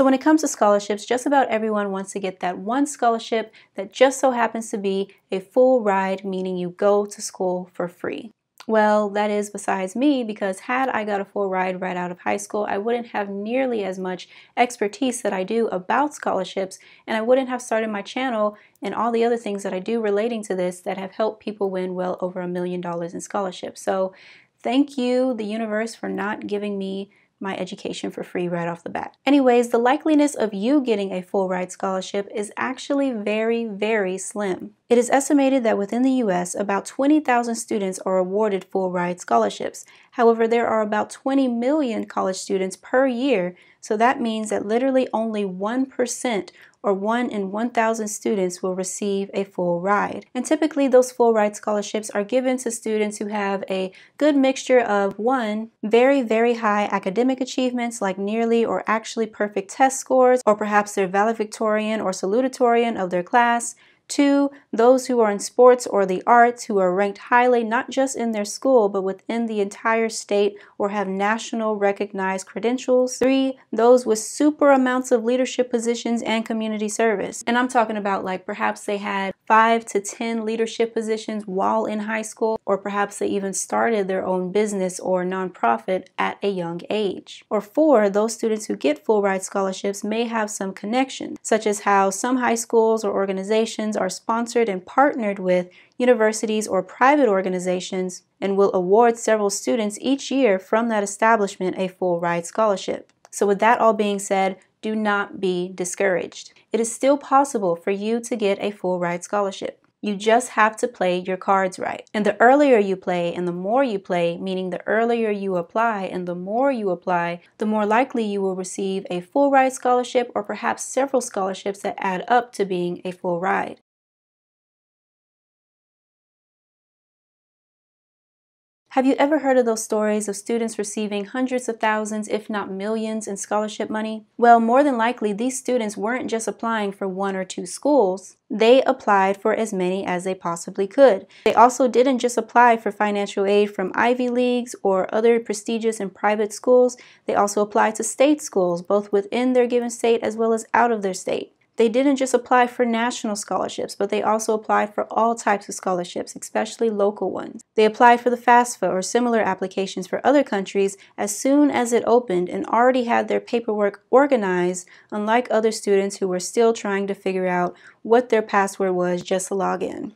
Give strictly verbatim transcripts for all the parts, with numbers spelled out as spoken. So when it comes to scholarships, just about everyone wants to get that one scholarship that just so happens to be a full ride, meaning you go to school for free. Well, that is besides me, because had I got a full ride right out of high school, I wouldn't have nearly as much expertise that I do about scholarships, and I wouldn't have started my channel and all the other things that I do relating to this that have helped people win well over a million dollars in scholarships. So thank you, the universe, for not giving me my education for free right off the bat. Anyways, the likeliness of you getting a full ride scholarship is actually very, very slim. It is estimated that within the U S, about twenty thousand students are awarded full ride scholarships. However, there are about twenty million college students per year, so that means that literally only one percent or one in one thousand students will receive a full ride. And typically those full ride scholarships are given to students who have a good mixture of one, very, very high academic achievements like nearly or actually perfect test scores, or perhaps they're valedictorian or salutatorian of their class. Two, those who are in sports or the arts who are ranked highly not just in their school but within the entire state or have national recognized credentials. Three, those with super amounts of leadership positions and community service. And I'm talking about like perhaps they had five to ten leadership positions while in high school, or perhaps they even started their own business or nonprofit at a young age. Or four, those students who get full ride scholarships may have some connection, such as how some high schools or organizations are sponsored and partnered with universities or private organizations and will award several students each year from that establishment a full ride scholarship. So with that all being said, do not be discouraged. It is still possible for you to get a full ride scholarship. You just have to play your cards right. And the earlier you play and the more you play, meaning the earlier you apply and the more you apply, the more likely you will receive a full ride scholarship or perhaps several scholarships that add up to being a full ride. Have you ever heard of those stories of students receiving hundreds of thousands, if not millions, in scholarship money? Well, more than likely, these students weren't just applying for one or two schools. They applied for as many as they possibly could. They also didn't just apply for financial aid from Ivy Leagues or other prestigious and private schools. They also applied to state schools, both within their given state as well as out of their state. They didn't just apply for national scholarships, but they also applied for all types of scholarships, especially local ones. They applied for the FAFSA or similar applications for other countries as soon as it opened and already had their paperwork organized, unlike other students who were still trying to figure out what their password was just to log in.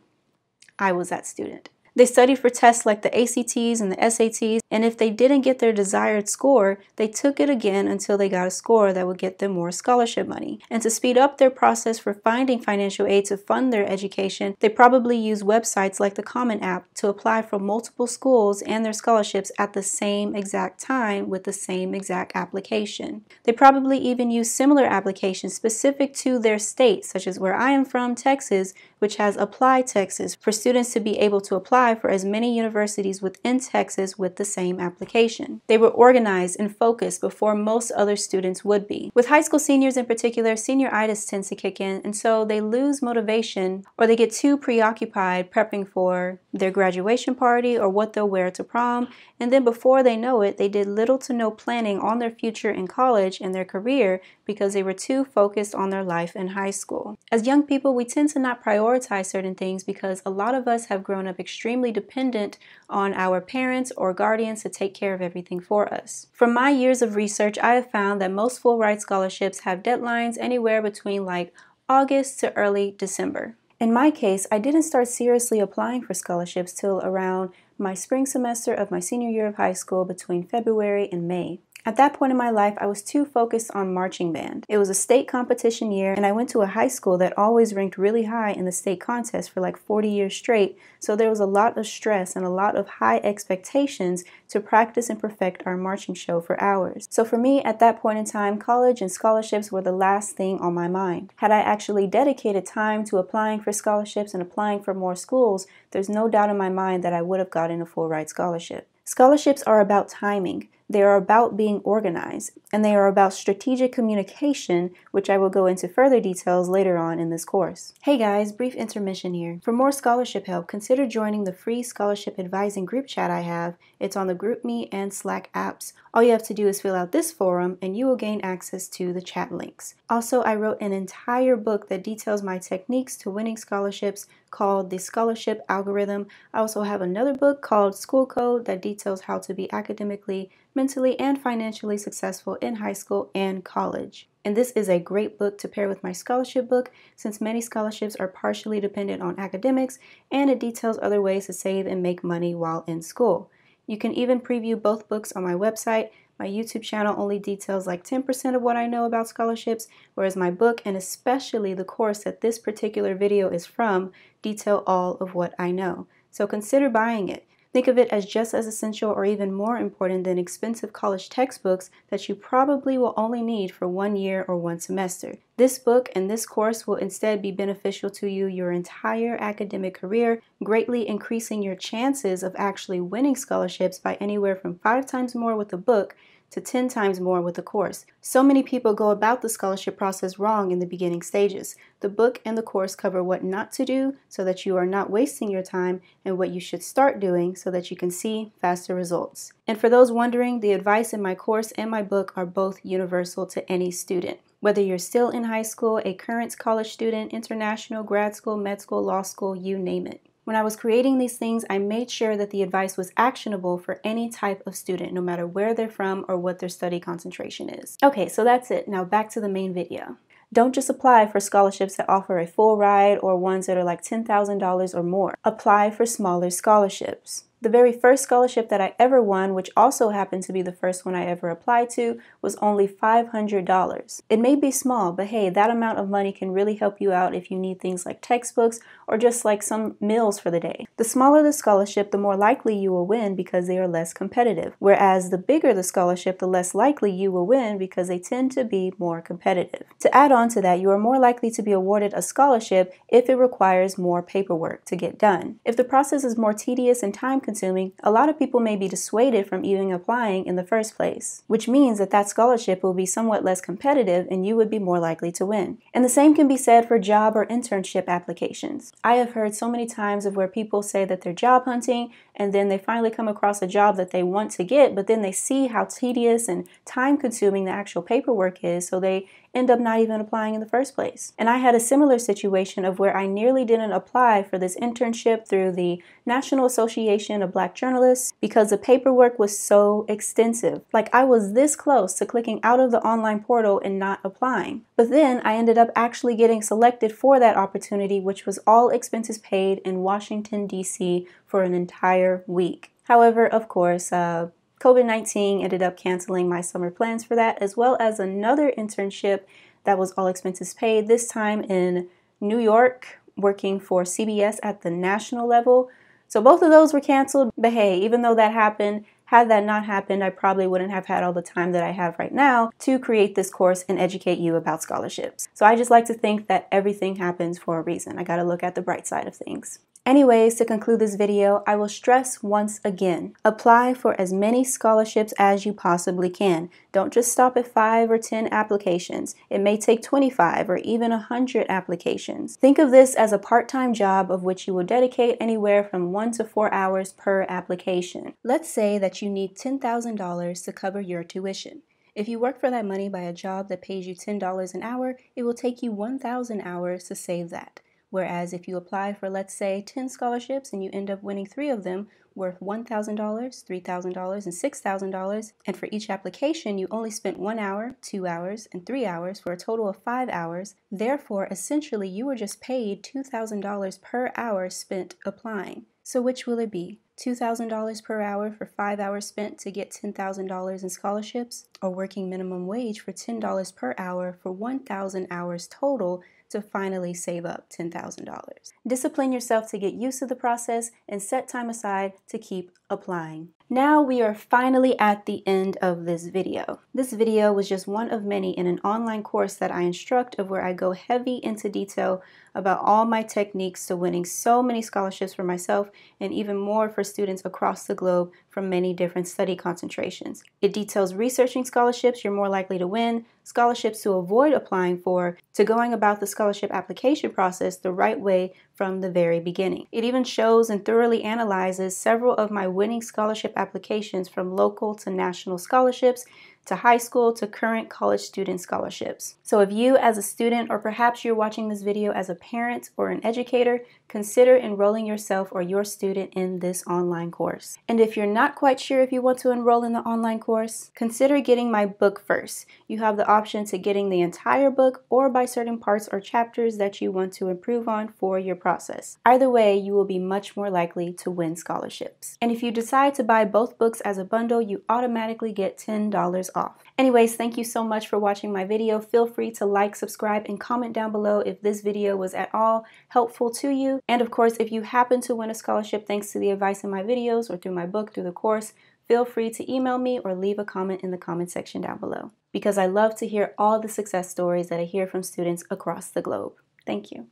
I was that student. They studied for tests like the A C Ts and the S A Ts, and if they didn't get their desired score, they took it again until they got a score that would get them more scholarship money. And to speed up their process for finding financial aid to fund their education, they probably used websites like the Common App to apply for multiple schools and their scholarships at the same exact time with the same exact application. They probably even used similar applications specific to their state, such as where I am from, Texas, which has Apply Texas, for students to be able to apply for as many universities within Texas with the same application. They were organized and focused before most other students would be. With high school seniors in particular, senioritis tends to kick in, and so they lose motivation or they get too preoccupied prepping for their graduation party or what they'll wear to prom, and then before they know it, they did little to no planning on their future in college and their career because they were too focused on their life in high school. As young people, we tend to not prioritize certain things because a lot of us have grown up extremely dependent on our parents or guardians to take care of everything for us. From my years of research, I have found that most full ride scholarships have deadlines anywhere between like August to early December. In my case, I didn't start seriously applying for scholarships till around my spring semester of my senior year of high school between February and May. At that point in my life, I was too focused on marching band. It was a state competition year, and I went to a high school that always ranked really high in the state contest for like forty years straight, so there was a lot of stress and a lot of high expectations to practice and perfect our marching show for hours. So for me, at that point in time, college and scholarships were the last thing on my mind. Had I actually dedicated time to applying for scholarships and applying for more schools, there's no doubt in my mind that I would have gotten a full ride scholarship. Scholarships are about timing. They are about being organized, and they are about strategic communication, which I will go into further details later on in this course. Hey guys, brief intermission here. For more scholarship help, consider joining the free scholarship advising group chat I have. It's on the GroupMe and Slack apps. All you have to do is fill out this forum and you will gain access to the chat links. Also, I wrote an entire book that details my techniques to winning scholarships called The Scholarship Algorithm. I also have another book called School Code that details how to be academically, mentally, and financially successful in high school and college. And this is a great book to pair with my scholarship book, since many scholarships are partially dependent on academics, and it details other ways to save and make money while in school. You can even preview both books on my website. My YouTube channel only details like ten percent of what I know about scholarships, whereas my book, and especially the course that this particular video is from, detail all of what I know. So consider buying it. Think of it as just as essential or even more important than expensive college textbooks that you probably will only need for one year or one semester. This book and this course will instead be beneficial to you your entire academic career, greatly increasing your chances of actually winning scholarships by anywhere from five times more with a book to ten times more with a course. So many people go about the scholarship process wrong in the beginning stages. The book and the course cover what not to do so that you are not wasting your time, and what you should start doing so that you can see faster results. And for those wondering, the advice in my course and my book are both universal to any student. Whether you're still in high school, a current college student, international, grad school, med school, law school, you name it. When I was creating these things, I made sure that the advice was actionable for any type of student, no matter where they're from or what their study concentration is. Okay, so that's it. Now back to the main video. Don't just apply for scholarships that offer a full ride or ones that are like ten thousand dollars or more. Apply for smaller scholarships. The very first scholarship that I ever won, which also happened to be the first one I ever applied to, was only five hundred dollars. It may be small, but hey, that amount of money can really help you out if you need things like textbooks or just like some meals for the day. The smaller the scholarship, the more likely you will win because they are less competitive, whereas the bigger the scholarship, the less likely you will win because they tend to be more competitive. To add on to that, you are more likely to be awarded a scholarship if it requires more paperwork to get done. If the process is more tedious and time-consuming, Consuming, a lot of people may be dissuaded from even applying in the first place, which means that that scholarship will be somewhat less competitive and you would be more likely to win. And the same can be said for job or internship applications. I have heard so many times of where people say that they're job hunting and then they finally come across a job that they want to get, but then they see how tedious and time-consuming the actual paperwork is, so they end up not even applying in the first place. And I had a similar situation of where I nearly didn't apply for this internship through the National Association of Black Journalists because the paperwork was so extensive. Like, I was this close to clicking out of the online portal and not applying. But then I ended up actually getting selected for that opportunity, which was all expenses paid in Washington, D C for an entire week. However, of course, uh, COVID nineteen ended up canceling my summer plans for that, as well as another internship that was all expenses paid, this time in New York, working for C B S at the national level. So both of those were canceled, but hey, even though that happened, had that not happened, I probably wouldn't have had all the time that I have right now to create this course and educate you about scholarships. So I just like to think that everything happens for a reason. I gotta look at the bright side of things. Anyways, to conclude this video, I will stress once again, apply for as many scholarships as you possibly can. Don't just stop at five or ten applications. It may take twenty-five or even one hundred applications. Think of this as a part-time job of which you will dedicate anywhere from one to four hours per application. Let's say that you need ten thousand dollars to cover your tuition. If you work for that money by a job that pays you ten dollars an hour, it will take you one thousand hours to save that. Whereas if you apply for, let's say, ten scholarships and you end up winning three of them, worth one thousand dollars, three thousand dollars, and six thousand dollars, and for each application you only spent one hour, two hours, and three hours for a total of five hours, therefore essentially you were just paid two thousand dollars per hour spent applying. So which will it be? two thousand dollars per hour for five hours spent to get ten thousand dollars in scholarships, or working minimum wage for ten dollars per hour for one thousand hours total to finally save up ten thousand dollars. Discipline yourself to get used to the process and set time aside to keep applying. Now we are finally at the end of this video. This video was just one of many in an online course that I instruct of where I go heavy into detail about all my techniques to winning so many scholarships for myself and even more for students across the globe from many different study concentrations. It details researching scholarships you're more likely to win, scholarships to avoid applying for, to going about the scholarship application process the right way from the very beginning. It even shows and thoroughly analyzes several of my winning scholarship applications from local to national scholarships, to high school to current college student scholarships. So if you as a student, or perhaps you're watching this video as a parent or an educator, consider enrolling yourself or your student in this online course. And if you're not quite sure if you want to enroll in the online course, consider getting my book first. You have the option to getting the entire book or by certain parts or chapters that you want to improve on for your process. Either way, you will be much more likely to win scholarships. And if you decide to buy both books as a bundle, you automatically get ten dollars off. Anyways, thank you so much for watching my video. Feel free to like, subscribe, and comment down below if this video was at all helpful to you. And of course, if you happen to win a scholarship thanks to the advice in my videos or through my book, through the course, feel free to email me or leave a comment in the comment section down below, because I love to hear all the success stories that I hear from students across the globe. Thank you.